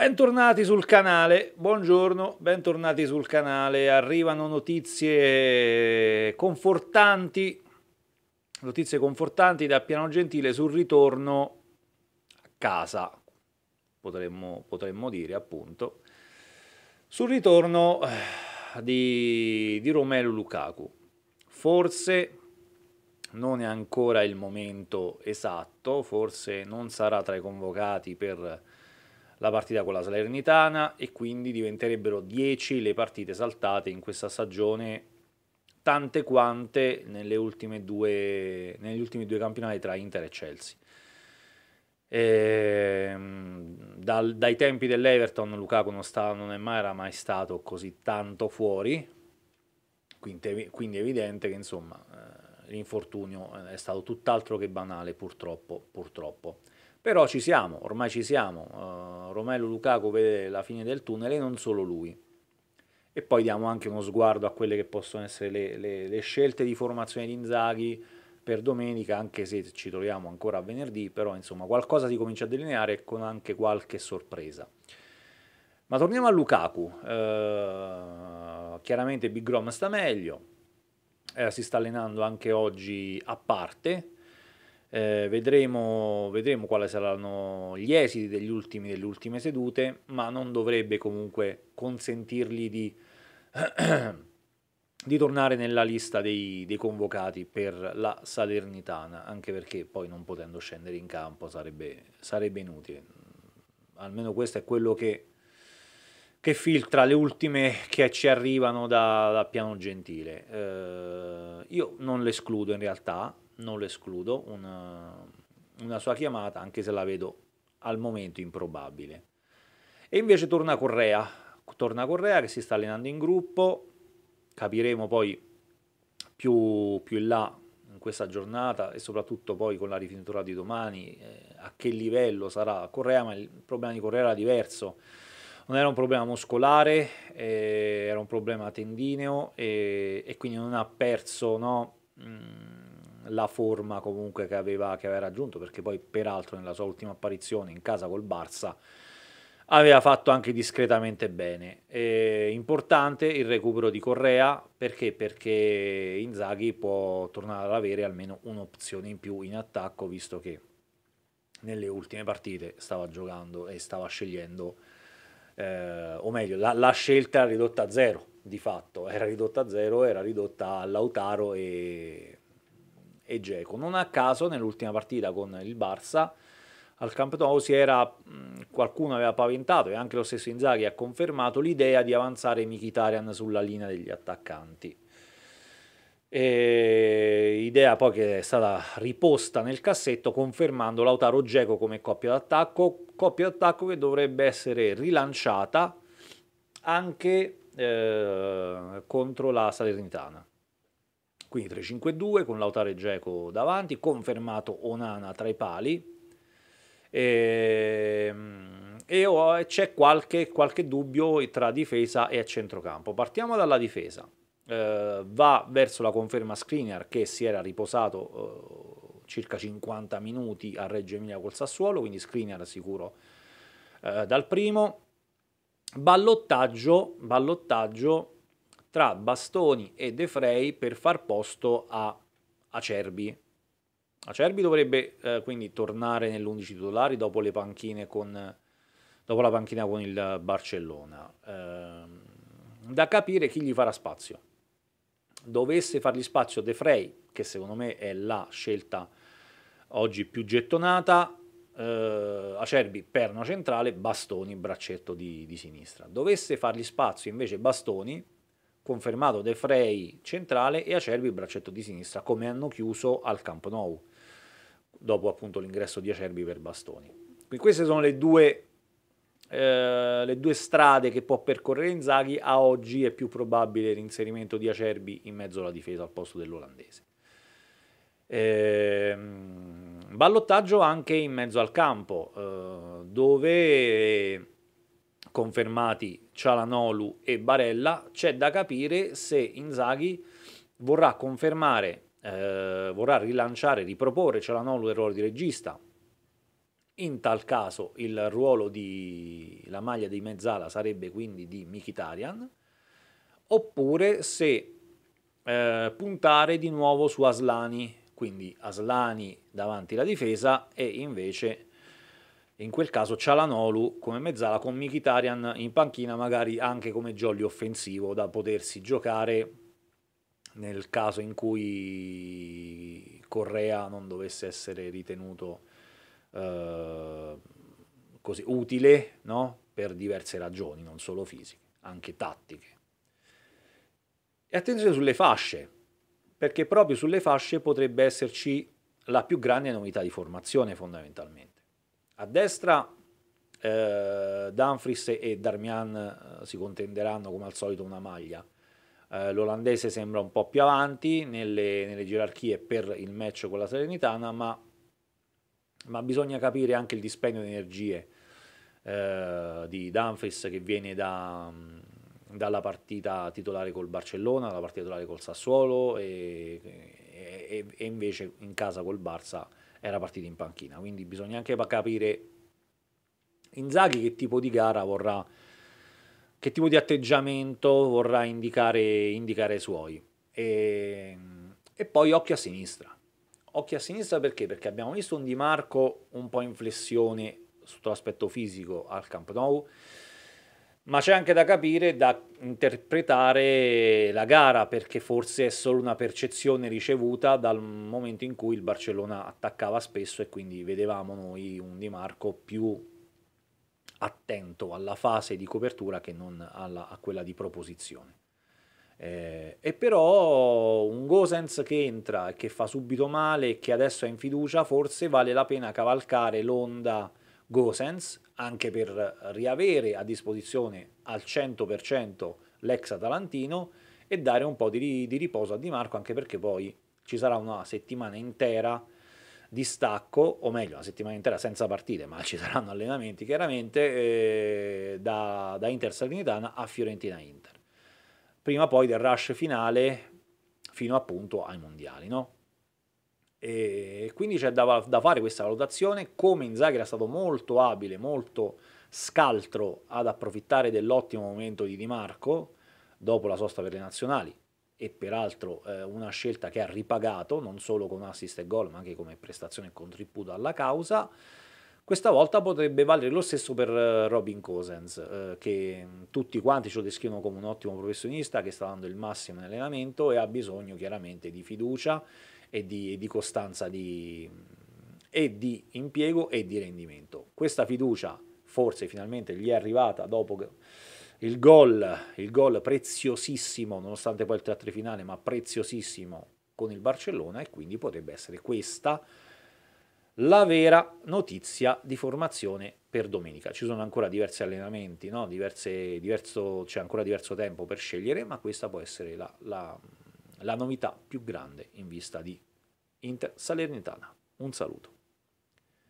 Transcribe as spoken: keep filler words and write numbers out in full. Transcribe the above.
Bentornati sul canale, buongiorno, bentornati sul canale, arrivano notizie confortanti, notizie confortanti da Appiano Gentile sul ritorno a casa, potremmo, potremmo dire appunto, sul ritorno di, di Romelu Lukaku. Forse non è ancora il momento esatto, forse non sarà tra i convocati per la partita con la Salernitana e quindi diventerebbero dieci le partite saltate in questa stagione, tante quante nelle ultime due, negli ultimi due campionati tra Inter e Chelsea. E, dal, dai tempi dell'Everton Lukaku non, sta, non è mai, era mai stato così tanto fuori, quindi, quindi è evidente che insomma l'infortunio è stato tutt'altro che banale, purtroppo, purtroppo. Però ci siamo, ormai ci siamo, uh, Romelu Lukaku vede la fine del tunnel e non solo lui. E poi diamo anche uno sguardo a quelle che possono essere le, le, le scelte di formazione di Inzaghi per domenica, anche se ci troviamo ancora a venerdì, però insomma qualcosa si comincia a delineare con anche qualche sorpresa. Ma torniamo a Lukaku, uh, chiaramente Big Rom sta meglio, uh, si sta allenando anche oggi a parte. Eh, vedremo, vedremo quali saranno gli esiti degli ultimi, delle ultime sedute, ma non dovrebbe comunque consentirgli di, di tornare nella lista dei, dei convocati per la Salernitana, anche perché poi non potendo scendere in campo sarebbe, sarebbe inutile. Almeno questo è quello che, che filtra le ultime che ci arrivano da, da Piano Gentile. Eh, io non l'escludo in realtà, non lo escludo, una, una sua chiamata, anche se la vedo al momento improbabile. E invece torna Correa, torna Correa che si sta allenando in gruppo, capiremo poi più, più in là in questa giornata e soprattutto poi con la rifinitura di domani eh, a che livello sarà Correa, ma il problema di Correa era diverso, non era un problema muscolare, eh, era un problema tendineo e, e quindi non ha perso, no? Mm, la forma comunque che aveva, che aveva raggiunto, perché poi peraltro nella sua ultima apparizione in casa col Barça aveva fatto anche discretamente bene. È importante il recupero di Correa, perché? Perché Inzaghi può tornare ad avere almeno un'opzione in più in attacco, visto che nelle ultime partite stava giocando e stava scegliendo eh, o meglio la, la scelta era ridotta a zero, di fatto era ridotta a zero, era ridotta a Lautaro e e Dzeko. Non a caso nell'ultima partita con il Barça al Camp Nou si era, qualcuno aveva paventato e anche lo stesso Inzaghi ha confermato l'idea di avanzare Mkhitaryan sulla linea degli attaccanti, e idea poi che è stata riposta nel cassetto confermando Lautaro Dzeko come coppia d'attacco, coppia d'attacco che dovrebbe essere rilanciata anche eh, contro la Salernitana. Quindi tre cinque due con Lautaro e Dzeko davanti, confermato Onana tra i pali, e, e c'è qualche, qualche dubbio tra difesa e centrocampo. Partiamo dalla difesa, eh, va verso la conferma Skriniar che si era riposato eh, circa cinquanta minuti a Reggio Emilia col Sassuolo, quindi Skriniar sicuro eh, dal primo, ballottaggio, ballottaggio, tra Bastoni e De Vrij per far posto a Acerbi. Acerbi dovrebbe eh, quindi tornare nell'undici titolari dopo, le panchine con, dopo la panchina con il Barcellona. Eh, da capire chi gli farà spazio. Dovesse fargli spazio De Vrij, che secondo me è la scelta oggi più gettonata, Uh, Acerbi perno centrale, Bastoni braccetto di, di sinistra. Dovesse fargli spazio invece Bastoni, confermato De Vrij centrale e Acerbi braccetto di sinistra, come hanno chiuso al Camp Nou dopo appunto l'ingresso di Acerbi per Bastoni. Quindi queste sono le due, eh, le due strade che può percorrere Inzaghi. A oggi è più probabile l'inserimento di Acerbi in mezzo alla difesa al posto dell'olandese. Ehm, ballottaggio anche in mezzo al campo, eh, dove confermati Çalhanoğlu e Barella. C'è da capire se Inzaghi vorrà confermare, eh, vorrà rilanciare, riproporre Çalhanoğlu il ruolo di regista In tal caso il ruolo di la maglia di mezzala sarebbe quindi di Mkhitaryan, oppure se eh, puntare di nuovo su Asllani, quindi Asllani davanti alla difesa e invece in quel caso Çalhanoğlu come mezzala con Mkhitaryan in panchina, magari anche come jolly offensivo da potersi giocare nel caso in cui Correa non dovesse essere ritenuto eh, così utile, no? Per diverse ragioni, non solo fisiche, anche tattiche. E attenzione sulle fasce, perché proprio sulle fasce potrebbe esserci la più grande novità di formazione fondamentalmente. A destra eh, Dumfries e Darmian eh, si contenderanno come al solito una maglia. Eh, L'olandese sembra un po' più avanti nelle, nelle gerarchie per il match con la Salernitana, ma, ma bisogna capire anche il dispendio di energie eh, di Dumfries, che viene da... dalla partita titolare col Barcellona, dalla partita titolare col Sassuolo e, e, e invece in casa col Barça era partita in panchina, quindi bisogna anche capire Inzaghi che tipo di gara vorrà, che tipo di atteggiamento vorrà indicare, indicare ai suoi. E, e poi occhio a sinistra, occhio a sinistra perché? Perché abbiamo visto un Di Marco un po' in flessione sotto l'aspetto fisico al Camp Nou, ma c'è anche da capire, da interpretare la gara, perché forse è solo una percezione ricevuta dal momento in cui il Barcellona attaccava spesso e quindi vedevamo noi un Di Marco più attento alla fase di copertura che non alla, a quella di proposizione. Eh, e però un Gosens che entra e che fa subito male e che adesso è in fiducia, forse vale la pena cavalcare l'onda Gosens, anche per riavere a disposizione al cento per cento l'ex Atalantino e dare un po' di, di riposo a Di Marco, anche perché poi ci sarà una settimana intera di stacco, o meglio una settimana intera senza partite, ma ci saranno allenamenti chiaramente, eh, da, da Inter-Salernitana a Fiorentina-Inter, prima poi del rush finale fino appunto ai mondiali, no? E quindi c'è da, da fare questa valutazione, come Inzaghi era stato molto abile, molto scaltro ad approfittare dell'ottimo momento di Di Marco dopo la sosta per le nazionali, e peraltro eh, una scelta che ha ripagato non solo con assist e gol ma anche come prestazione e contributo alla causa. Questa volta potrebbe valere lo stesso per Robin Gosens, eh, che tutti quanti ce lo descrivono come un ottimo professionista che sta dando il massimo in allenamento e ha bisogno chiaramente di fiducia e di, e di costanza di, e di impiego e di rendimento. Questa fiducia forse finalmente gli è arrivata dopo il gol, il gol preziosissimo, nonostante poi il tre a tre finale, ma preziosissimo con il Barcellona, e quindi potrebbe essere questa la vera notizia di formazione per domenica. Ci sono ancora diversi allenamenti, no? Diverse, diverso, c'è ancora diverso tempo per scegliere, ma questa può essere la... la La novità più grande in vista di Inter Salernitana. Un saluto.